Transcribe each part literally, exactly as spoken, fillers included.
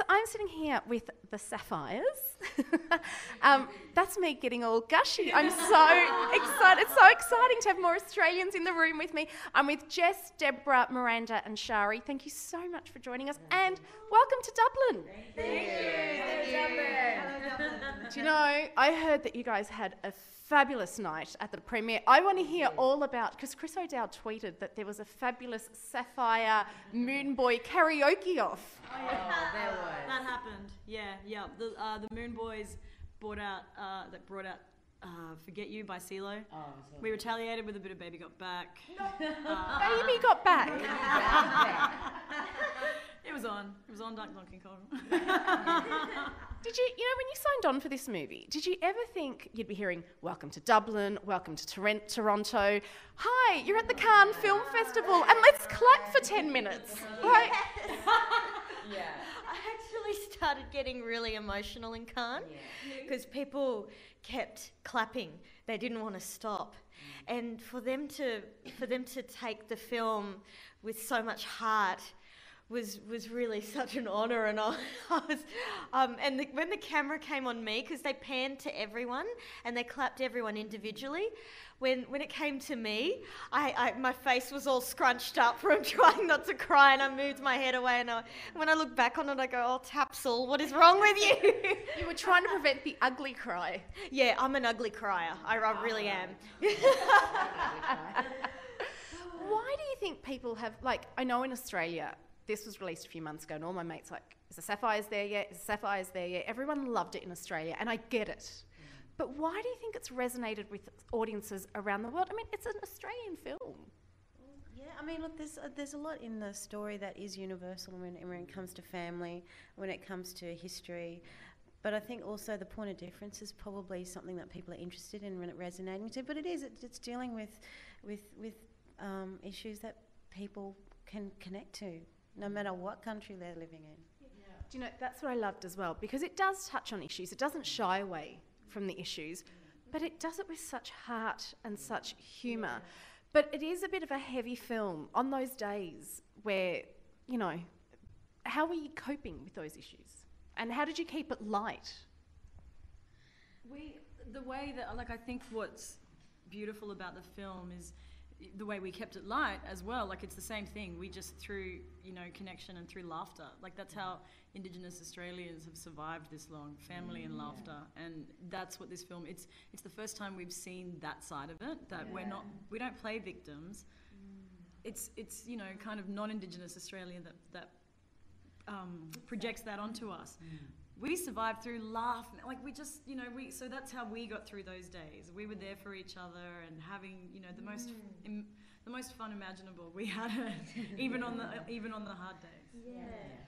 so I'm sitting here with the Sapphires. um, that's me getting all gushy. I'm so excited. It's so exciting to have more Australians in the room with me. I'm with Jess, Deborah, Miranda and Shari. Thank you so much for joining us and welcome to Dublin. Thank you. Thank you. Hello, Dublin. Do you know, I heard that you guys had a fabulous night at the premiere. I want to hear all about, because Chris O'Dowd tweeted that there was a fabulous Sapphire Moon Boy karaoke off. Oh, yeah. There was. That happened. Yeah, yeah. The, uh, the Moon Boys brought out, uh, that brought out uh, Forget You by CeeLo. Oh, we retaliated with a bit of Baby Got Back. No. Uh, Baby Got Back. It was on. It was on Dark Donkey Kong. Did you, you know, when you signed on for this movie, did you ever think you'd be hearing, welcome to Dublin, welcome to Tor- Toronto, hi, you're at the Cannes Film Festival, and let's clap for ten minutes. Like, yes. Yeah. I actually started getting really emotional in Cannes because yeah. people kept clapping. They didn't want to stop. Mm. And for them to, for them to take the film with so much heart, was was really such an honour, and I, I was, um, and the, when the camera came on me, because they panned to everyone and they clapped everyone individually, when when it came to me, I, I my face was all scrunched up from trying not to cry, and I moved my head away, and I, when I look back on it, I go, oh Tapsell, what is wrong with you? You were trying to prevent the ugly cry. Yeah, I'm an ugly crier. I, I really am. Why do you think people have, like, I know in Australia, this was released a few months ago, and all my mates like, is the Sapphires there yet? Is the Sapphires there yet? Everyone loved it in Australia, and I get it. Mm. But why do you think it's resonated with audiences around the world? I mean, it's an Australian film. Yeah, I mean, look, there's, uh, there's a lot in the story that is universal when, when it comes to family, when it comes to history. But I think also the point of difference is probably something that people are interested in when it resonating to. But it is, it, it's dealing with, with, with um, issues that people can connect to, no matter what country they're living in. Yeah. Do you know, that's what I loved as well, because it does touch on issues. It doesn't shy away from the issues, but it does it with such heart and such humour. Yeah. But it is a bit of a heavy film on those days where, you know, how were you coping with those issues? And how did you keep it light? We, the way that, like, I think what's beautiful about the film is the way we kept it light as well. Like, it's the same thing, we just through, you know, connection and through laughter. Like, that's how Indigenous Australians have survived this long, family mm, and laughter. Yeah. And that's what this film, it's it's the first time we've seen that side of it, that yeah. we're not, we don't play victims. Mm. It's, it's, you know, kind of non-Indigenous Australian that, that um, projects that onto us. Mm. We survived through laugh, like we just, you know, we, so that's how we got through those days. We were there for each other and having, you know, the mm. most, im, the most fun imaginable. We had it, even on the, even on the hard days. Yeah.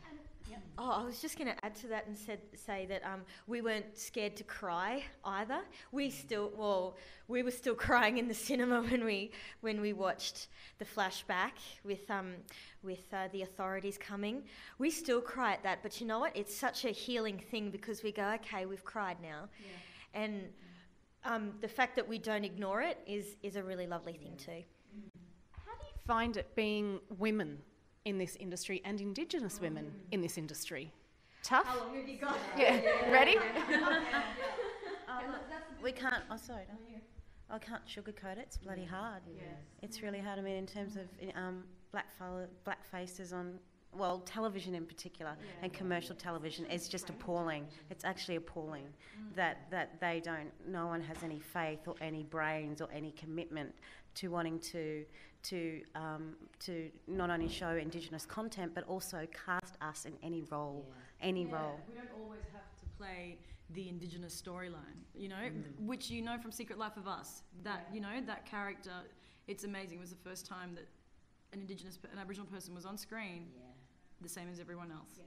And, yeah. Oh, I was just going to add to that and said, say that um, we weren't scared to cry either. We still, well, we were still crying in the cinema when we, when we watched the flashback with, um, with uh, the authorities coming. We still cry at that, but you know what? It's such a healing thing, because we go, okay, we've cried now. Yeah. And um, the fact that we don't ignore it is, is a really lovely thing too. How do you find it being women in this industry and Indigenous women mm. in this industry? Tough? How long have you got? Yeah. Yeah. Ready? um, we can't, oh sorry, don't you? I can't sugarcoat it, it's bloody hard. Yes. It's really hard. I mean, in terms of um, black, black faces on, well, television in particular, yeah, and commercial yeah. television, it's just appalling. It's actually appalling mm. that, that they don't, no one has any faith or any brains or any commitment to wanting to, to, um, to not only show Indigenous content, but also cast us in any role, yeah. any yeah. role. We don't always have to play the Indigenous storyline, you know, mm. which you know from Secret Life of Us, that, yeah. you know, that character, it's amazing. It was the first time that an Indigenous, an Aboriginal person was on screen, yeah. the same as everyone else. Yeah.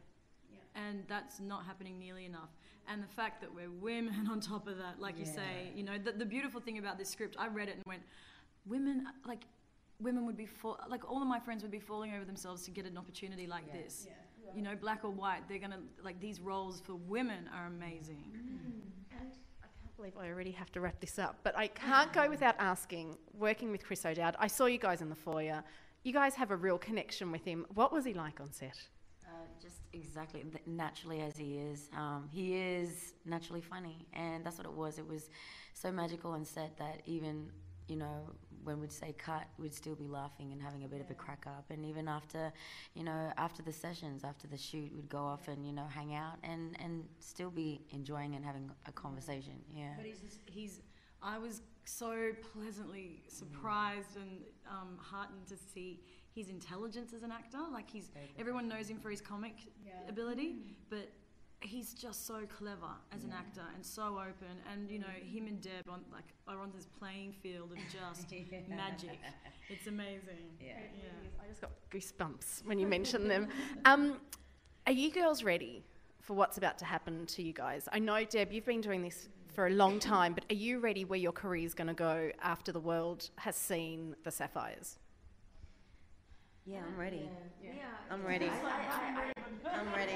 Yeah. And that's not happening nearly enough. And the fact that we're women on top of that, like yeah. you say, you know, the, the beautiful thing about this script, I read it and went, women, like, women would be, fall, like, all of my friends would be falling over themselves to get an opportunity like yeah. this. Yeah. You know, black or white, they're gonna, like, these roles for women are amazing. Mm. And I can't believe I already have to wrap this up, but I can't go without asking, working with Chris O'Dowd, I saw you guys in the foyer, you guys have a real connection with him. What was he like on set? Oh, just exactly naturally as he is. Um, he is naturally funny, and that's what it was. It was so magical and sad that even, you know, when we'd say cut, we'd still be laughing and having a bit yeah. of a crack up. And even after, you know, after the sessions, after the shoot, we'd go off and, you know, hang out and, and still be enjoying and having a conversation, yeah. But he's, just, he's I was so pleasantly surprised mm. and um, heartened to see his intelligence as an actor. Like, he's, everyone knows him for his comic yeah. ability, mm. but he's just so clever as yeah. an actor and so open, and you know, him and Deb on like are on this playing field of just yeah. magic. It's amazing. Yeah. It really yeah. is. I just got goosebumps when you mentioned them. Um, are you girls ready for what's about to happen to you guys? I know, Deb, you've been doing this for a long time, but are you ready where your career's going to go after the world has seen The Sapphires? Yeah, I'm ready. Yeah. Yeah. I'm ready. I, I, I, I'm ready.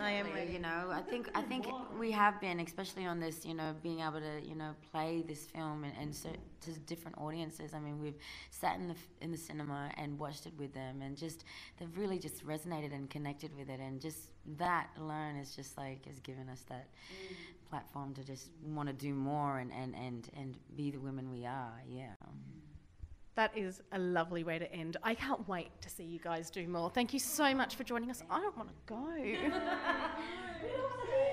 I am ready. You know, I think I think we have been, especially on this, you know, being able to, you know, play this film and, and so to different audiences. I mean, we've sat in the in the cinema and watched it with them, and just they've really just resonated and connected with it, and just that alone is just like has given us that mm. platform to just want to do more and and and and be the women we are. Yeah. That is a lovely way to end. I can't wait to see you guys do more. Thank you so much for joining us. I don't want to go.